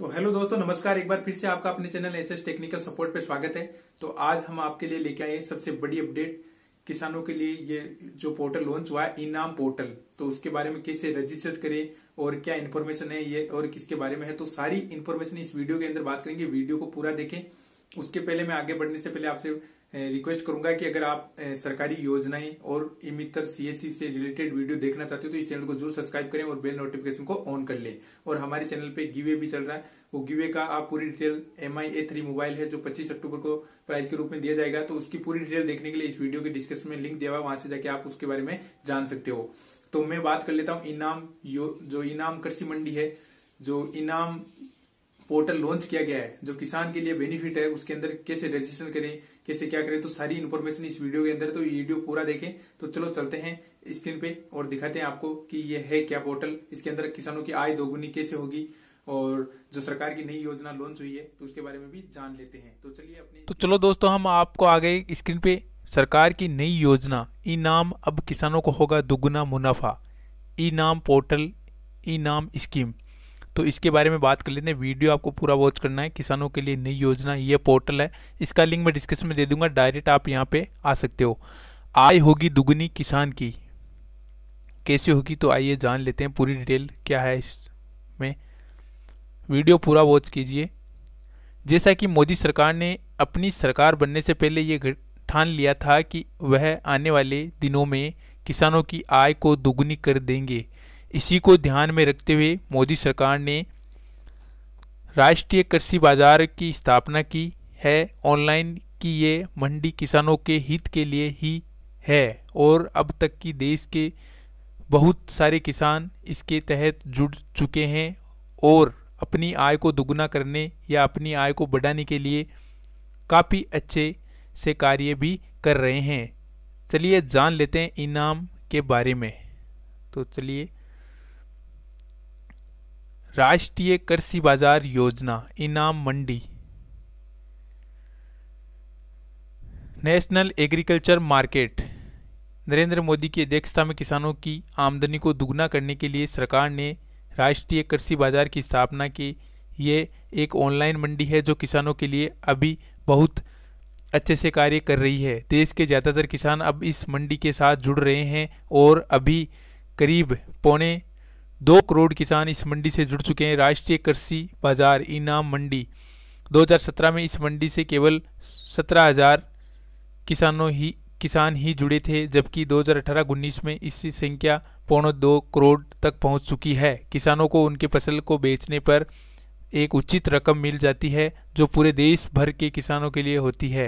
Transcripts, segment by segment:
तो हेलो दोस्तों, नमस्कार। एक बार फिर से आपका अपने चैनल एचएस टेक्निकल सपोर्ट पे स्वागत है। तो आज हम आपके लिए लेके आए सबसे बड़ी अपडेट किसानों के लिए। ये जो पोर्टल लॉन्च हुआ है ई-नाम पोर्टल, तो उसके बारे में कैसे रजिस्टर करें और क्या इन्फॉर्मेशन है ये और किसके बारे में है, तो सारी इन्फॉर्मेशन इस वीडियो के अंदर बात करेंगे। वीडियो को पूरा देखें। उसके पहले मैं आगे बढ़ने से पहले आपसे रिक्वेस्ट करूंगा कि अगर आप सरकारी योजनाएं और ई-मित्र सीएससी से रिलेटेड वीडियो देखना चाहते हो तो इस चैनल को जरूर सब्सक्राइब करें और बेल नोटिफिकेशन को ऑन कर लें। और हमारे चैनल पे गिवे भी चल रहा है, वो गिवे का आप पूरी डिटेल MI A3 मोबाइल है जो 25 अक्टूबर को प्राइज के रूप में दिया जाएगा, तो उसकी पूरी डिटेल देखने के लिए इस वीडियो के डिस्क्रिप्शन में लिंक दिया हुआ है, वहां से जाके आप उसके बारे में जान सकते हो। तो मैं बात कर लेता हूँ ई-नाम जो ई-नाम कृषि मंडी है, जो ई-नाम पोर्टल लॉन्च किया गया है, जो किसान के लिए बेनिफिट है, उसके अंदर कैसे रजिस्टर करें, कैसे क्या करें, तो सारी इन्फॉर्मेशन इस वीडियो के अंदर। तो ये वीडियो पूरा देखें। तो चलो चलते हैं स्क्रीन पे और दिखाते हैं आपको कि ये है क्या पोर्टल, इसके अंदर किसानों की आय दोगुनी कैसे होगी और जो सरकार की नई योजना लॉन्च हुई है तो उसके बारे में भी जान लेते हैं। तो चलिए चलो दोस्तों, हम आपको आगे स्क्रीन पे सरकार की नई योजना ई-नाम, अब किसानों को होगा दोगुना मुनाफा, ई-नाम पोर्टल, ई-नाम स्कीम, तो इसके बारे में बात कर लेते हैं। वीडियो आपको पूरा वॉच करना है। किसानों के लिए नई योजना ये पोर्टल है, इसका लिंक मैं डिस्क्रिप्शन में दे दूंगा, डायरेक्ट आप यहाँ पे आ सकते हो। आय होगी दुगनी किसान की, कैसे होगी, तो आइए जान लेते हैं पूरी डिटेल क्या है इसमें। वीडियो पूरा वॉच कीजिए। जैसा कि मोदी सरकार ने अपनी सरकार बनने से पहले ये ठान लिया था कि वह आने वाले दिनों में किसानों की आय को दुगनी कर देंगे, इसी को ध्यान में रखते हुए मोदी सरकार ने राष्ट्रीय कृषि बाजार की स्थापना की है ऑनलाइन, की ये मंडी किसानों के हित के लिए ही है और अब तक की देश के बहुत सारे किसान इसके तहत जुड़ चुके हैं और अपनी आय को दोगुना करने या अपनी आय को बढ़ाने के लिए काफ़ी अच्छे से कार्य भी कर रहे हैं। चलिए जान लेते हैं ई-नाम के बारे में। तो चलिए, राष्ट्रीय कृषि बाजार योजना, ई-नाम मंडी, national agriculture market. Narendra Modi की अध्यक्षता में किसानों की आमदनी को दुगना करने के लिए सरकार ने राष्ट्रीय कृषि बाजार की स्थापना की। ये एक ऑनलाइन मंडी है जो किसानों के लिए अभी बहुत अच्छे से कार्य कर रही है। देश के ज़्यादातर किसान अब इस मंडी के साथ जुड़ रहे हैं और अभी करीब 2.25 करोड़ किसान इस मंडी से जुड़ चुके हैं। राष्ट्रीय कृषि बाजार ई-नाम मंडी, 2017 में इस मंडी से केवल 17,000 किसान ही जुड़े थे, जबकि 2018-19 में इसकी संख्या 2.25 करोड़ तक पहुंच चुकी है। किसानों को उनके फसल को बेचने पर एक उचित रकम मिल जाती है जो पूरे देश भर के किसानों के लिए होती है।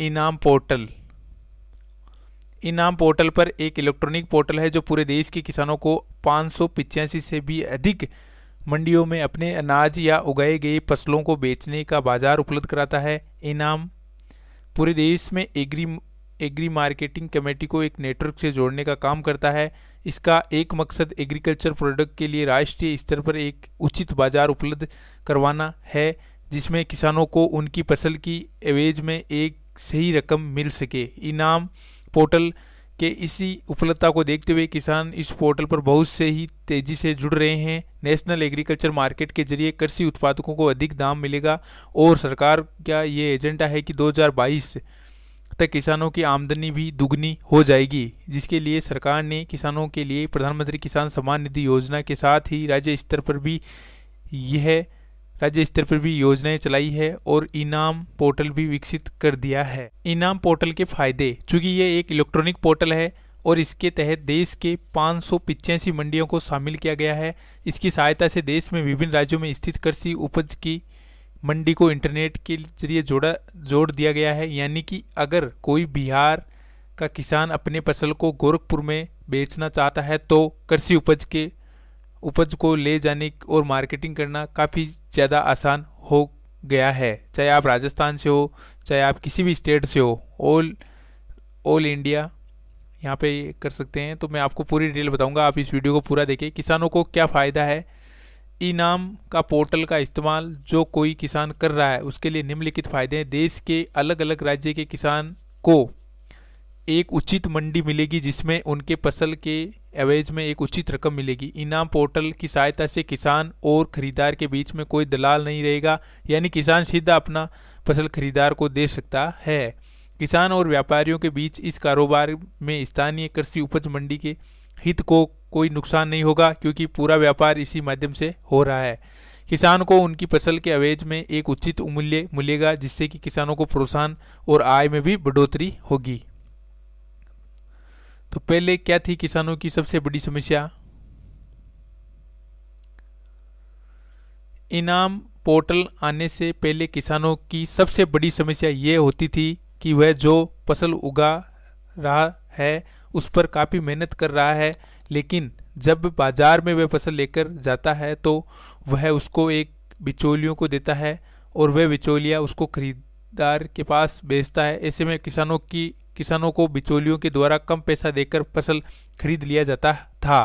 ई-नाम पोर्टल, ई-नाम पोर्टल पर एक इलेक्ट्रॉनिक पोर्टल है जो पूरे देश के किसानों को 585 से भी अधिक मंडियों में अपने अनाज या उगाए गए फसलों को बेचने का बाजार उपलब्ध कराता है। ई-नाम पूरे देश में एग्री मार्केटिंग कमेटी को एक नेटवर्क से जोड़ने का काम करता है। इसका एक मकसद एग्रीकल्चर प्रोडक्ट के लिए राष्ट्रीय स्तर पर एक उचित बाजार उपलब्ध करवाना है, जिसमें किसानों को उनकी फसल की एवज में एक सही रकम मिल सके। ई-नाम पोर्टल के इसी उपलब्धता को देखते हुए किसान इस पोर्टल पर बहुत से ही तेजी से जुड़ रहे हैं। नेशनल एग्रीकल्चर मार्केट के जरिए कृषि उत्पादकों को अधिक दाम मिलेगा और सरकार का ये एजेंडा है कि 2022 तक किसानों की आमदनी भी दुगनी हो जाएगी, जिसके लिए सरकार ने किसानों के लिए प्रधानमंत्री किसान सम्मान निधि योजना के साथ ही राज्य स्तर पर भी योजनाएं चलाई है और ई-नाम पोर्टल भी विकसित कर दिया है। ई-नाम पोर्टल के फायदे, चूंकि ये एक इलेक्ट्रॉनिक पोर्टल है और इसके तहत देश के 585 मंडियों को शामिल किया गया है। इसकी सहायता से देश में विभिन्न राज्यों में स्थित कृषि उपज की मंडी को इंटरनेट के जरिए जोड़ दिया गया है, यानी कि अगर कोई बिहार का किसान अपने फसल को गोरखपुर में बेचना चाहता है तो कृषि उपज को ले जाने और मार्केटिंग करना काफ़ी ज़्यादा आसान हो गया है। चाहे आप राजस्थान से हो, चाहे आप किसी भी स्टेट से हो, ऑल इंडिया यहाँ पे कर सकते हैं। तो मैं आपको पूरी डिटेल बताऊंगा, आप इस वीडियो को पूरा देखें। किसानों को क्या फ़ायदा है ई-नाम का पोर्टल का इस्तेमाल जो कोई किसान कर रहा है, उसके लिए निम्नलिखित फ़ायदे हैं। देश के अलग अलग राज्य के किसान को एक उचित मंडी मिलेगी जिसमें उनके फसल के एवज में एक उचित रकम मिलेगी। ई-नाम पोर्टल की सहायता से किसान और खरीदार के बीच में कोई दलाल नहीं रहेगा, यानी किसान सीधा अपना फसल खरीदार को दे सकता है। किसान और व्यापारियों के बीच इस कारोबार में स्थानीय कृषि उपज मंडी के हित को कोई नुकसान नहीं होगा, क्योंकि पूरा व्यापार इसी माध्यम से हो रहा है। किसान को उनकी फसल के एवज में एक उचित मूल्य मिलेगा, जिससे कि किसानों को प्रोत्साहन और आय में भी बढ़ोतरी होगी। तो पहले क्या थी किसानों की सबसे बड़ी समस्या? ई-नाम पोर्टल आने से पहले किसानों की सबसे बड़ी समस्या ये होती थी कि वह जो फसल उगा रहा है उस पर काफ़ी मेहनत कर रहा है, लेकिन जब बाजार में वह फसल लेकर जाता है तो वह उसको एक बिचौलियों को देता है और वह बिचौलिया उसको खरीदार के पास बेचता है। ऐसे में किसानों को बिचौलियों के द्वारा कम पैसा देकर फसल खरीद लिया जाता था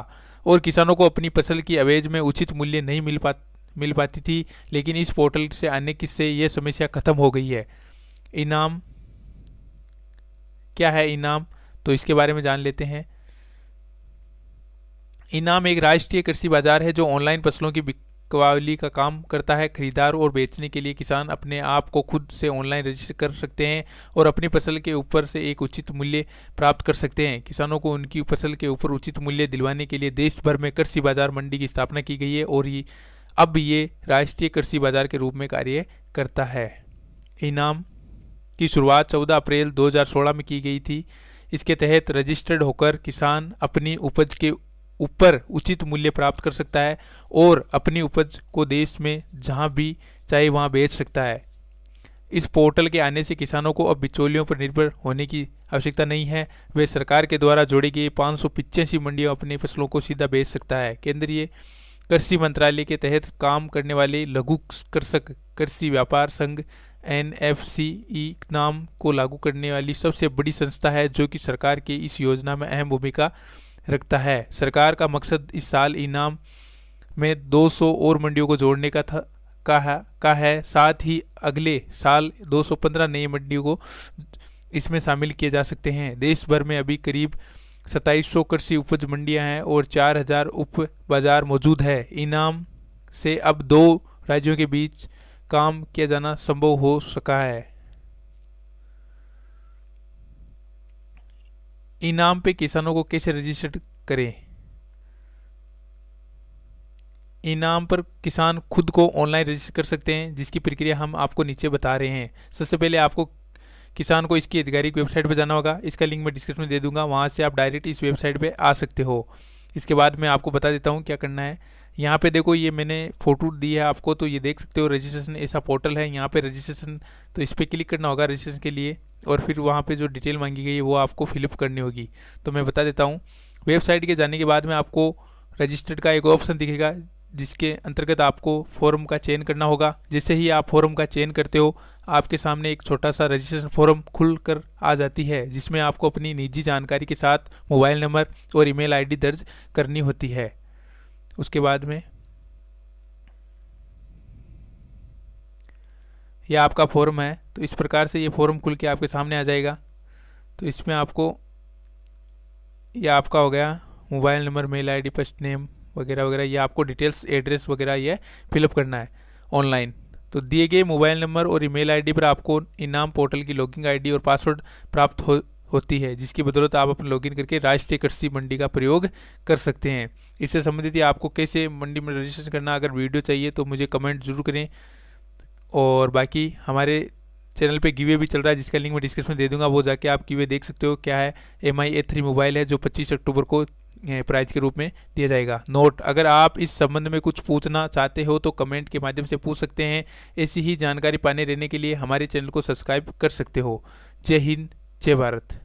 और किसानों को अपनी फसल की एवज में उचित मूल्य नहीं मिल पाती थी। लेकिन इस पोर्टल से आने से यह समस्या खत्म हो गई है। ई-नाम क्या है? ई-नाम, तो इसके बारे में जान लेते हैं। ई-नाम एक राष्ट्रीय कृषि बाजार है जो ऑनलाइन फसलों की बिकवाली का काम करता है। खरीदार और बेचने के लिए किसान अपने आप को खुद से ऑनलाइन रजिस्टर कर सकते हैं और अपनी फसल के ऊपर से एक उचित मूल्य प्राप्त कर सकते हैं। किसानों को उनकी फसल के ऊपर उचित मूल्य दिलवाने के लिए देश भर में कृषि बाजार मंडी की स्थापना की गई है और अब ये राष्ट्रीय कृषि बाजार के रूप में कार्य करता है। ई-नाम की शुरुआत 14 अप्रैल 2016 में की गई थी। इसके तहत रजिस्टर्ड होकर किसान अपनी उपज के ऊपर उचित मूल्य प्राप्त कर सकता है और अपनी उपज को देश में जहां भी चाहे वहां बेच सकता है। इस पोर्टल के आने से किसानों को अब बिचौलियों पर निर्भर होने की आवश्यकता नहीं है। वे सरकार के द्वारा जोड़ी गई 585 मंडियों अपनी फसलों को सीधा बेच सकता है। केंद्रीय कृषि मंत्रालय के तहत काम करने वाले लघु कृषक कृषि व्यापार संघ एनएफसी ई-नाम को लागू करने वाली सबसे बड़ी संस्था है, जो कि सरकार की इस योजना में अहम भूमिका रखता है। सरकार का मकसद इस साल ई-नाम में 200 और मंडियों को जोड़ने का है। साथ ही अगले साल 215 नई मंडियों को इसमें शामिल किए जा सकते हैं। देश भर में अभी करीब 2700 कृषि उपज मंडियां हैं और 4000 उप बाजार मौजूद है। ई-नाम से अब 2 राज्यों के बीच काम किया जाना संभव हो सका है। ई-नाम पे किसानों को कैसे रजिस्टर करें? ई-नाम पर किसान खुद को ऑनलाइन रजिस्टर कर सकते हैं, जिसकी प्रक्रिया हम आपको नीचे बता रहे हैं। सबसे पहले आपको किसान को इसकी आधिकारिक वेबसाइट पर जाना होगा। इसका लिंक मैं डिस्क्रिप्शन में दे दूंगा, वहाँ से आप डायरेक्ट इस वेबसाइट पे आ सकते हो। इसके बाद मैं आपको बता देता हूँ क्या करना है। यहाँ पे देखो, ये मैंने फोटो दी है आपको, तो ये देख सकते हो रजिस्ट्रेशन ऐसा पोर्टल है। यहाँ पे रजिस्ट्रेशन, तो इस पर क्लिक करना होगा रजिस्ट्रेशन के लिए, और फिर वहाँ पे जो डिटेल मांगी गई है वो आपको फिलअप करनी होगी। तो मैं बता देता हूँ, वेबसाइट के जाने के बाद में आपको रजिस्टर्ड का एक ऑप्शन दिखेगा, जिसके अंतर्गत आपको फॉर्म का चयन करना होगा। जैसे ही आप फॉर्म का चयन करते हो, आपके सामने एक छोटा सा रजिस्ट्रेशन फॉर्म खुल कर आ जाती है, जिसमें आपको अपनी निजी जानकारी के साथ मोबाइल नंबर और ईमेल आईडी दर्ज करनी होती है। उसके बाद में यह आपका फॉर्म है, तो इस प्रकार से ये फॉर्म खुल के आपके सामने आ जाएगा। तो इसमें आपको यह आपका हो गया mobile number, mail ID, first name वगैरह वगैरह, ये आपको डिटेल्स, एड्रेस वगैरह ये फिलअप करना है ऑनलाइन। तो दिए गए मोबाइल नंबर और ईमेल आईडी पर आपको ई-नाम पोर्टल की लॉगिन आईडी और पासवर्ड प्राप्त होती है, जिसकी बदौलत आप अपना लॉगिन करके राष्ट्रीय कृषि मंडी का प्रयोग कर सकते हैं। इससे संबंधित आपको कैसे मंडी में रजिस्ट्रेशन करना, अगर वीडियो चाहिए तो मुझे कमेंट जरूर करें। और बाकी हमारे चैनल पे गिवे भी चल रहा है, जिसका लिंक मैं डिस्क्रिप्शन में दे दूंगा, वो जाके आप गिवे देख सकते हो। क्या है? MI A3 मोबाइल है जो 25 अक्टूबर को प्राइज के रूप में दिया जाएगा। नोट, अगर आप इस संबंध में कुछ पूछना चाहते हो तो कमेंट के माध्यम से पूछ सकते हैं। ऐसी ही जानकारी पाने रहने के लिए हमारे चैनल को सब्सक्राइब कर सकते हो। जय हिंद, जय भारत।